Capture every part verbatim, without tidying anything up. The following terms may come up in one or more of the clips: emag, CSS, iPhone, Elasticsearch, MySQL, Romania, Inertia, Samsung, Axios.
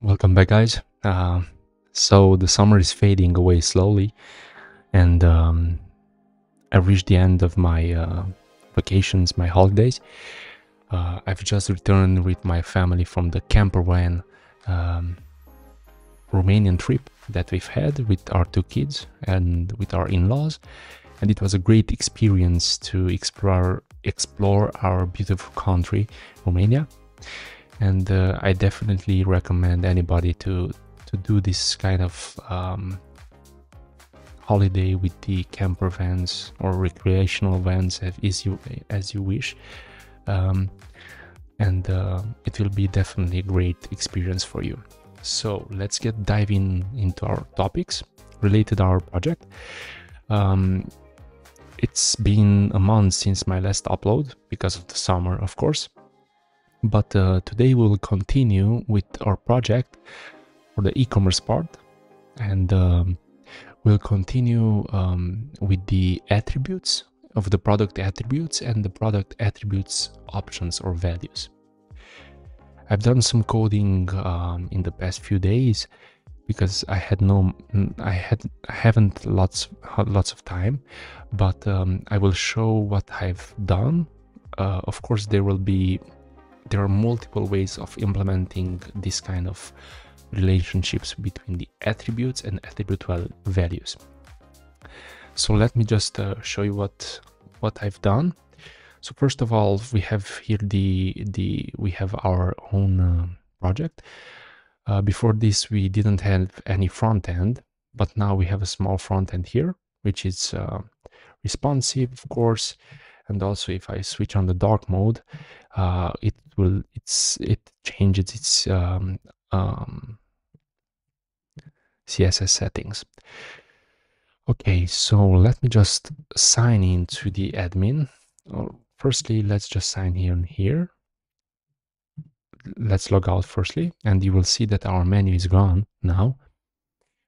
Welcome back, guys. Uh, so the summer is fading away slowly, and um, I reached the end of my uh, vacations, my holidays. Uh, I've just returned with my family from the camper van um, Romanian trip that we've had with our two kids and with our in-laws, and it was a great experience to explore explore our beautiful country, Romania. And uh, I definitely recommend anybody to to do this kind of um, holiday with the camper vans or recreational vans as you as you wish, um, and uh, it will be definitely a great experience for you. So let's get diving into our topics related to our project. Um, it's been a month since my last upload because of the summer, of course. But uh, today we will continue with our project for the e-commerce part, and um, we'll continue um, with the attributes of the product attributes and the product attributes options or values. I've done some coding um, in the past few days because I had no, I had, I haven't lots, lots of time, but um, I will show what I've done. Uh, of course, there will be. There are multiple ways of implementing this kind of relationships between the attributes and attributable values. So let me just uh, show you what what I've done. So first of all, we have here the the we have our own uh, project. Uh, before this, we didn't have any front end, but now we have a small front end here, which is uh, responsive, of course. And also, if I switch on the dark mode, uh, it will it's it changes its um, um, C S S settings. Okay, so let me just sign in to the admin. Oh, firstly, let's just sign in here. Let's log out firstly, and you will see that our menu is gone now.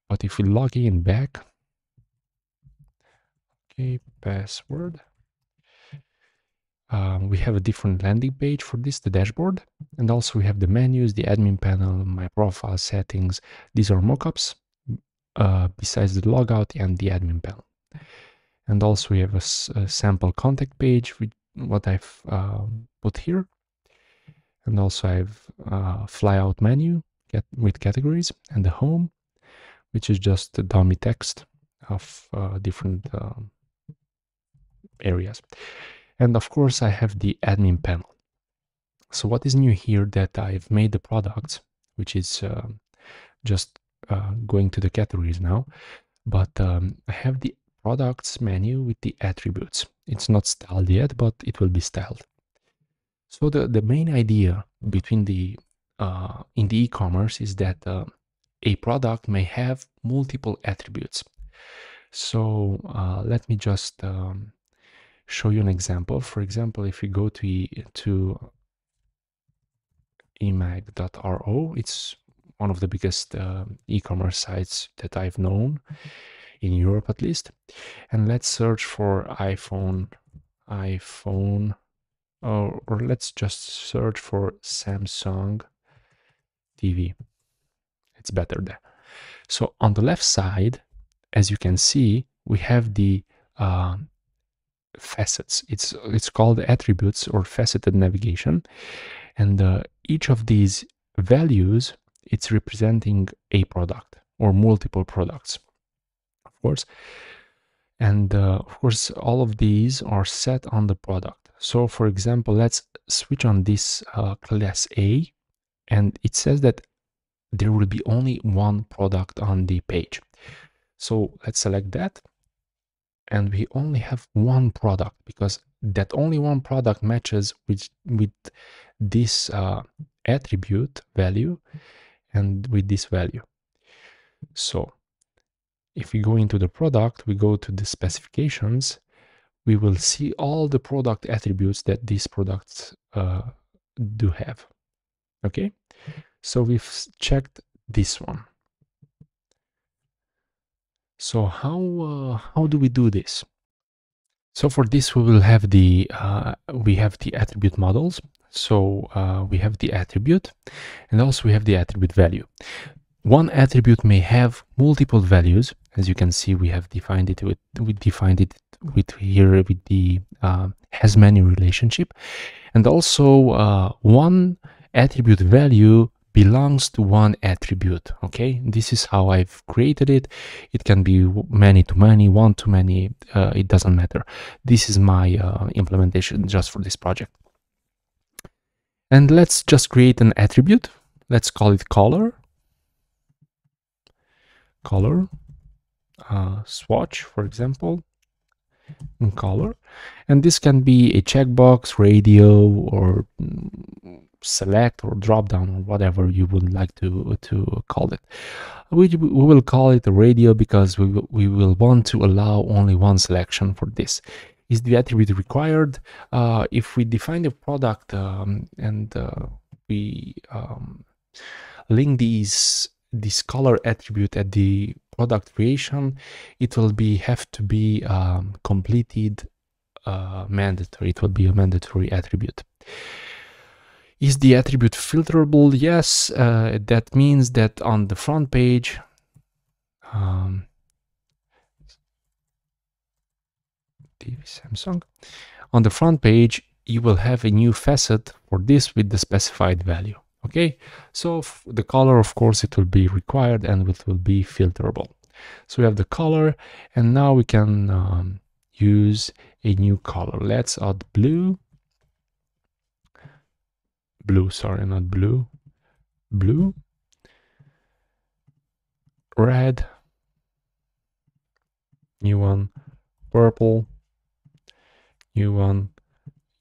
But if we log in back, okay, password. Um, we have a different landing page for this, the dashboard, and also we have the menus, the admin panel, my profile settings. These are mockups uh, besides the logout and the admin panel. And also we have a, a sample contact page with what I've uh, put here. And also I have a flyout menu get, with categories and the home, which is just the dummy text of uh, different uh, areas. And of course, I have the admin panel. So what is new here that I've made the products, which is uh, just uh, going to the categories now, but um, I have the products menu with the attributes. It's not styled yet, but it will be styled. So the, the main idea between the uh, in the e-commerce is that uh, a product may have multiple attributes. So uh, let me just... Um, show you an example. For example, if we go to to emag dot r o, it's one of the biggest uh, e-commerce sites that I've known in Europe, at least. And let's search for iPhone, iPhone, or, or let's just search for Samsung T V. It's better there. So on the left side, as you can see, we have the uh, facets. It's it's called attributes or faceted navigation, and uh, each of these values, it's representing a product or multiple products, of course. And uh, of course, all of these are set on the product. So for example, let's switch on this uh, class A, and it says that there will be only one product on the page. So let's select that. And we only have one product because that only one product matches with, with this uh, attribute value and with this value. So if we go into the product, we go to the specifications, we will see all the product attributes that these products uh, do have. Okay, so we've checked this one. So how uh, how do we do this? So for this we will have the uh, we have the attribute models. So uh, we have the attribute, and also we have the attribute value. One attribute may have multiple values. As you can see, we have defined it with we defined it with here with the uh, has many relationship, and also uh, one attribute value belongs to one attribute. Okay, this is how I've created it. It can be many to many, one to many. Uh, it doesn't matter. This is my uh, implementation just for this project. And let's just create an attribute. Let's call it color. Color uh, swatch, for example, in color, and this can be a checkbox, radio, or select, or drop down, or whatever you would like to to call it. We, we will call it a radio because we we will want to allow only one selection for this. Is the attribute required? Uh, if we define the product um, and uh, we um, link these. This color attribute at the product creation, it will be have to be um, completed uh, mandatory. It will be a mandatory attribute. Is the attribute filterable? Yes, uh, that means that on the front page, um, T V Samsung, on the front page, you will have a new facet for this with the specified value. Okay, so the color, of course, it will be required and it will be filterable. So we have the color, and now we can um, use a new color. Let's add blue. Blue, sorry, not blue. Blue. Red. New one. Purple. New one.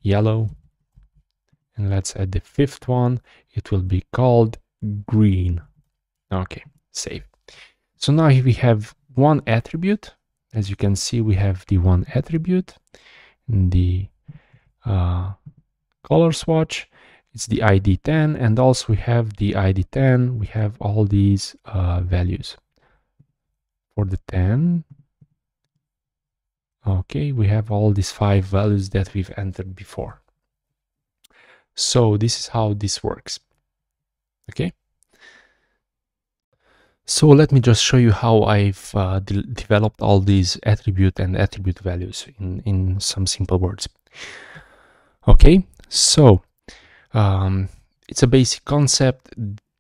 Yellow. And let's add the fifth one. It will be called green. Okay, save. So now we have one attribute. As you can see, we have the one attribute in the uh, color swatch. It's the I D ten, and also we have the I D ten. We have all these uh, values for the ten. Okay, we have all these five values that we've entered before. So this is how this works. Okay. So let me just show you how I've uh, de developed all these attribute and attribute values in, in some simple words. Okay. So um, it's a basic concept.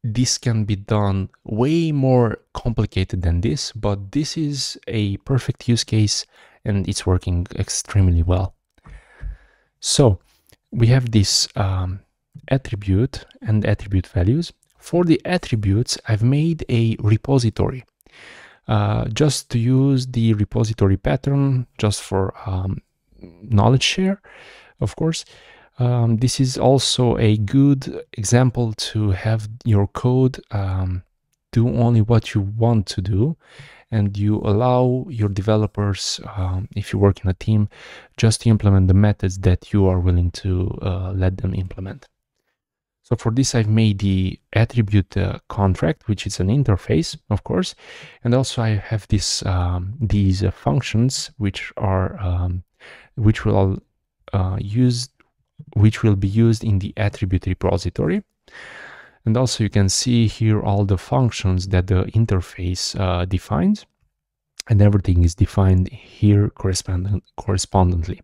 This can be done way more complicated than this, but this is a perfect use case and it's working extremely well. So we have this um, attribute and attribute values. For the attributes, I've made a repository uh, just to use the repository pattern just for um, knowledge share, of course. Um, this is also a good example to have your code um, do only what you want to do, and you allow your developers, um, if you work in a team, just to implement the methods that you are willing to uh, let them implement. So for this, I've made the attribute uh, contract, which is an interface, of course, and also I have this um, these uh, functions which are um, which will uh, use which will be used in the attribute repository. And also you can see here all the functions that the interface uh, defines, and everything is defined here correspondent, correspondently.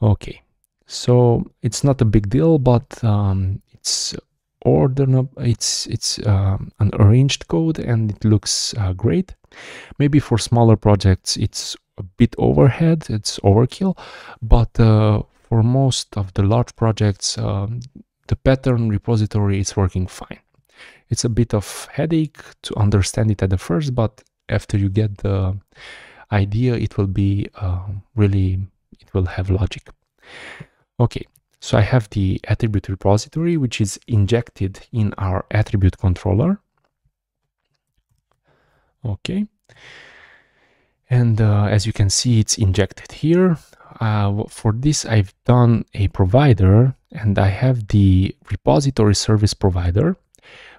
Okay, so it's not a big deal, but um, it's ordered, it's it's um, an arranged code, and it looks uh, great. Maybe for smaller projects, it's a bit overhead, it's overkill, but uh, for most of the large projects, um, the pattern repository is working fine. It's a bit of headache to understand it at the first, but after you get the idea, it will be uh, really, it will have logic. Okay, so I have the attribute repository, which is injected in our attribute controller. Okay. And uh, as you can see, it's injected here. Uh, for this, I've done a provider, and I have the repository service provider,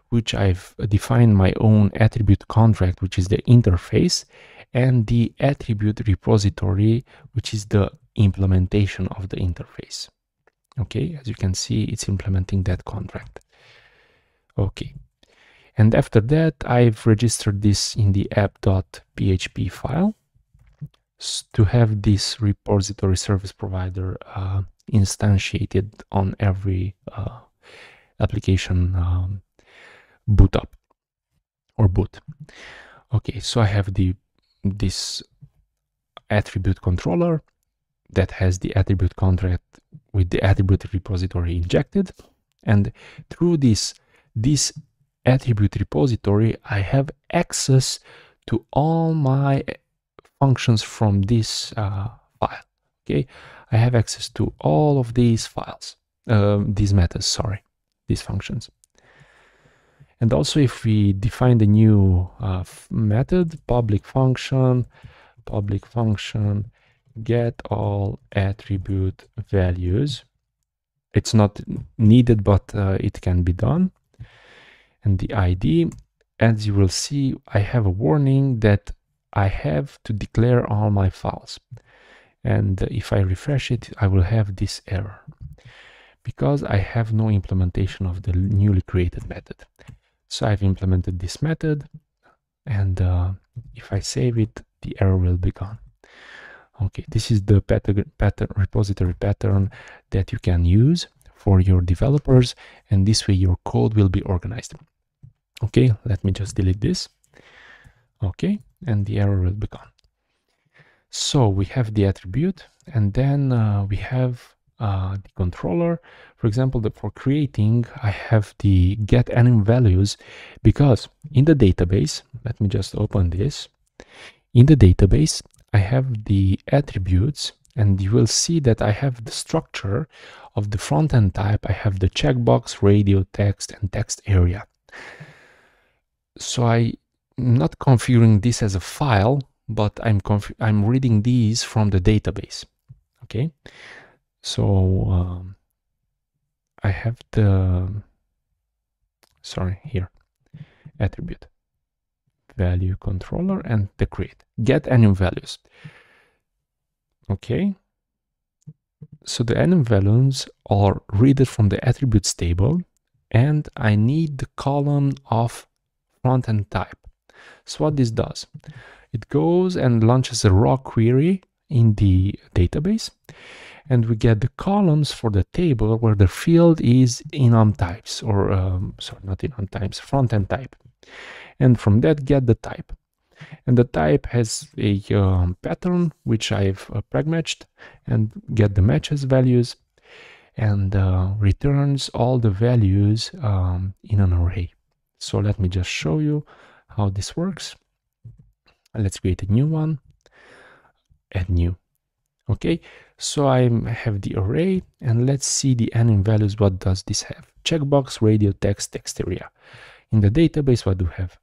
which I've defined my own attribute contract, which is the interface, and the attribute repository, which is the implementation of the interface. Okay, as you can see, it's implementing that contract. Okay, and after that, I've registered this in the app.php file to have this repository service provider uh, instantiated on every uh, application um, boot up or boot. Okay, so I have the this attribute controller that has the attribute contract with the attribute repository injected, and through this this attribute repository I have access to all my functions from this uh, file. Okay, I have access to all of these files, um, these methods, sorry, these functions. And also, if we define the new uh, method, public function, public function, get all attribute values. It's not needed, but uh, it can be done. And the I D, as you will see, I have a warning that I have to declare all my files. And if I refresh it, I will have this error because I have no implementation of the newly created method. So I've implemented this method, and uh, if I save it, the error will be gone. Okay, this is the pattern, pattern, repository pattern that you can use for your developers, and this way your code will be organized. Okay, let me just delete this. Okay, and the error will be gone. So we have the attribute, and then uh, we have Uh, the controller. For example, the, for creating, I have the get enum values, because in the database, let me just open this. In the database, I have the attributes, and you will see that I have the structure of the front end type. I have the checkbox, radio, text, and text area. So I'm not configuring this as a file, but I'm I'm reading these from the database. Okay. So um, I have the, sorry, here, attribute value controller and the create get enum values. Okay. So the enum values are read from the attributes table, and I need the column of front end type. So what this does, it goes and launches a raw query in the database, and we get the columns for the table where the field is enum types, or um, sorry, not enum types, front end type. And from that, get the type. And the type has a um, pattern, which I've uh, preg-matched, and get the matches values, and uh, returns all the values um, in an array. So let me just show you how this works. Let's create a new one, add new. Okay, so I have the array, and let's see the enum values. What does this have? Checkbox, radio, text, text area. In the database, what do we have?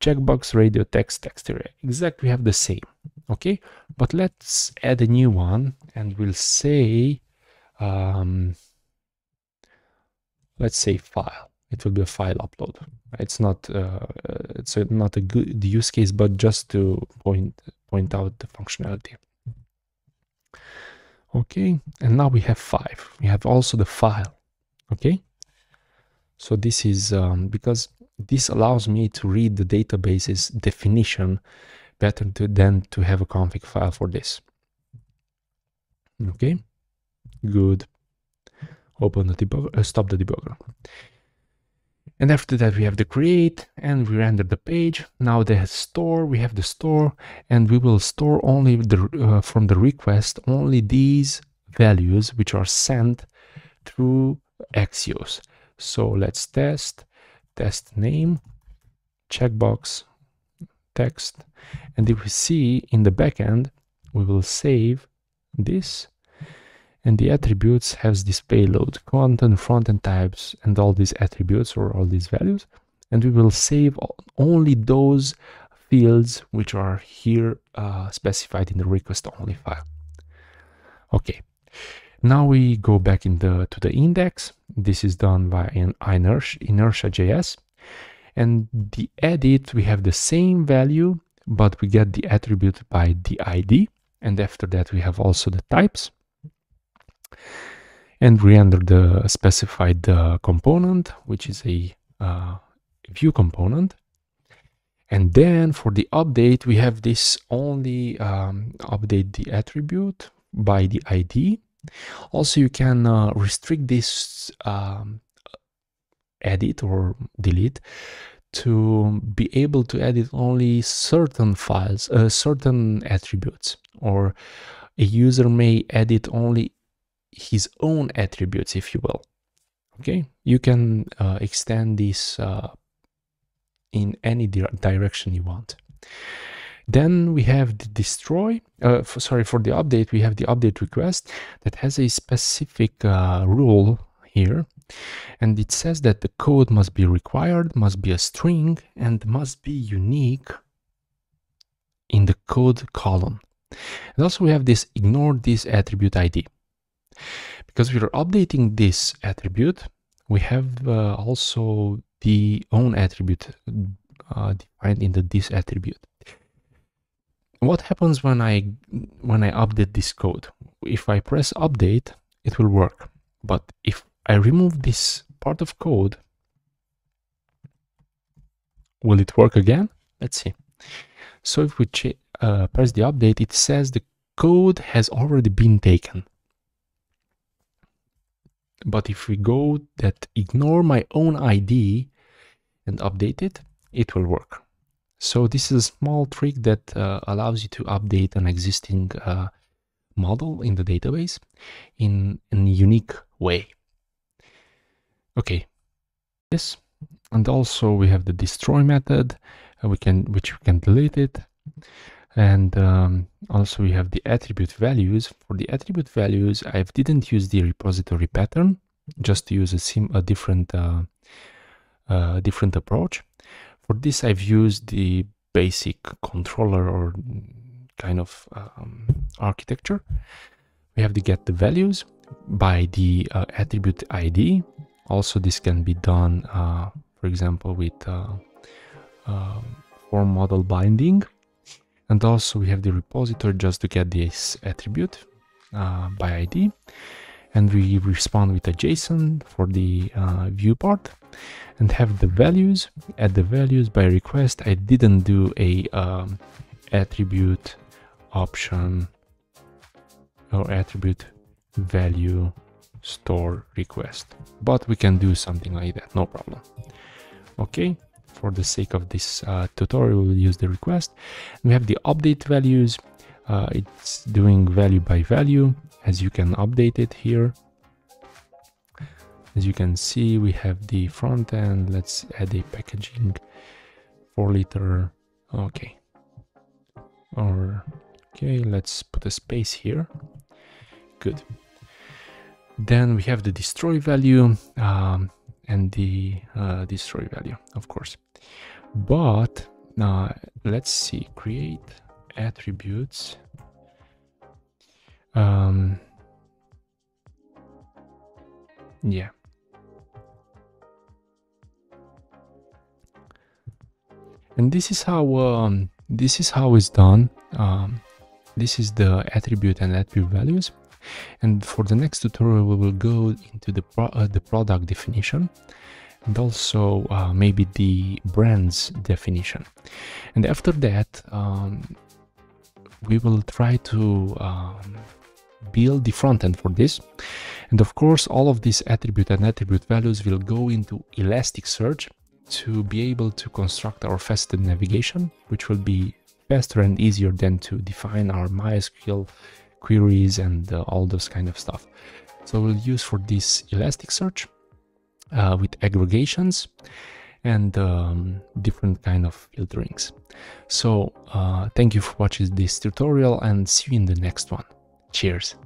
Checkbox, radio, text, text area. Exactly, we have the same. Okay, but let's add a new one, and we'll say, um, let's say file. It will be a file upload. It's not, uh, it's not a good use case, but just to point point out the functionality. Okay, and now we have five. We have also the file. Okay, so this is um, because this allows me to read the database's definition better to, than to have a config file for this. Okay, good. Open the debugger, uh, stop the debugger. And after that, we have the create, and we render the page. Now the store, we have the store, and we will store only the, uh, from the request, only these values which are sent through Axios. So let's test, test name, checkbox, text. And if we see in the backend, we will save this. And the attributes has this payload, content, front end types, and all these attributes or all these values. And we will save only those fields which are here uh, specified in the request only file. Okay, now we go back in the, to the index. This is done by an Inertia, Inertia.js. And the edit, we have the same value, but we get the attribute by the I D. And after that, we have also the types. and re-render the specified uh, component, which is a uh, view component. And then for the update, we have this only um, update the attribute by the I D. Also, you can uh, restrict this um, edit or delete to be able to edit only certain files, uh, certain attributes, or a user may edit only his own attributes, if you will. Okay, you can uh, extend this uh, in any di direction you want. Then we have the destroy, uh, for, sorry, for the update, we have the update request that has a specific uh, rule here. And it says that the code must be required, must be a string, and must be unique in the code column. And also we have this ignore this attribute I D. Because we are updating this attribute, we have uh, also the own attribute uh, defined in the this attribute. What happens when I when I update this code? If I press update, it will work. But if I remove this part of code, will it work again? Let's see. So if we uh, press the update, it says the code has already been taken. But if we go that ignore my own I D and update it, it will work. So this is a small trick that uh, allows you to update an existing uh, model in the database in, in a unique way. Okay, yes, and also we have the destroy method, uh, we can which we can delete it, and um, also we have the attribute values. For the attribute values, I didn't use the repository pattern, just to use a sim a different uh, uh, different approach. For this, I've used the basic controller or kind of um, architecture. We have to get the values by the uh, attribute I D. Also, this can be done, uh, for example, with uh, uh, form model binding. And also, we have the repository just to get this attribute uh, by I D. And we respond with a JSON for the uh, view part and have the values. Add the values by request. I didn't do a um, attribute option or attribute value store request, but we can do something like that, no problem. Okay, for the sake of this uh, tutorial, we'll use the request. We have the update values. Uh, it's doing value by value, as you can update it here. As you can see, we have the front end. Let's add a packaging four liter. Okay, or okay, let's put a space here. Good. Then we have the destroy value um, and the uh, destroy value, of course. But uh, let's see, create attributes. Um, yeah. And this is how um, this is how it's done. Um, this is the attribute and attribute values. And for the next tutorial, we will go into the pro uh, the product definition, and also uh, maybe the brands definition. And after that, um, we will try to um, build the front end for this. And of course, all of these attribute and attribute values will go into Elasticsearch to be able to construct our faceted navigation, which will be faster and easier than to define our MySQL queries and uh, all those kind of stuff. So we'll use for this Elasticsearch uh, with aggregations and um, different kind of filterings. So uh, thank you for watching this tutorial, and see you in the next one. Cheers.